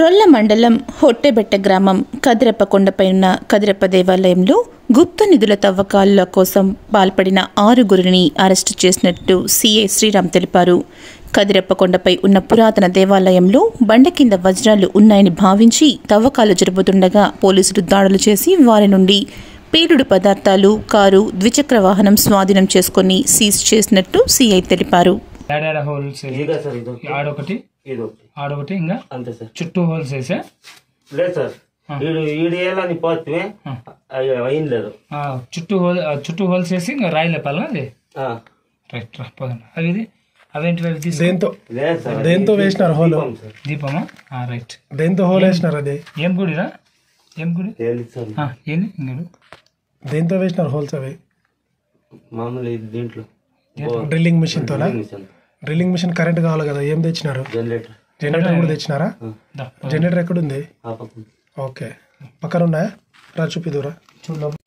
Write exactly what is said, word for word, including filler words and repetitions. రొల్ల మండలం హొట్టెబెట్ట గ్రామం కదిరెప్ప కొండపై ఉన్న కదిరెప్ప దేవాలయంలో గుప్త నిధుల తవ్వకాల కోసం పాల్పడిన ఆరుగురిని అరెస్టు చేసినట్టు సీఐ శ్రీరామ్ తెలిపారు. కదిరెప్ప కొండపై ఉన్న పురాతన దేవాలయంలో బండ కింద వజ్రాలు ఉన్నాయని భావించి తవ్వకాలు జరుపుతుండగా పోలీసులు దాడులు చేసి వారి నుండి పేలుడు పదార్థాలు, కారు, ద్విచక్ర వాహనం స్వాధీనం చేసుకుని సీజ్ చేసినట్టు సీఐ తెలిపారు. ఆడొకటి ఇంకా అంతే సార్. చుట్టూ హోల్స్ వేసా లేదు సార్, ఏళ్ళని పోతే అయింది లేదు. చుట్టూ హోల్ చుట్టూ హోల్స్ వేసి ఇంకా రాయి లేపాలా? అది రైట్ రా పోదండి. అవి ఇది అవేంటి? అవి దేంతో దేంతో వేసినారు హోల్? దీపమా? రైట్. దేంతో హోల్ వేసినారు? అది ఏం గుడిరా? ఏం గుడి? ఏంది దేంతో వేసినారు హోల్స్? అవి మామూలు దీంట్లో డ్రిల్లింగ్ మిషన్ తోనా? డ్రిల్లింగ్ మిషన్ కరెంట్ కావాలి కదా, ఏం తెచ్చినారు? జనరేటర్. జనరేటర్ కూడా తెచ్చినారా? జనరేటర్ ఎక్కడుంది? ఓకే, పక్కన ఉన్నాయా? రా చూపిదురా.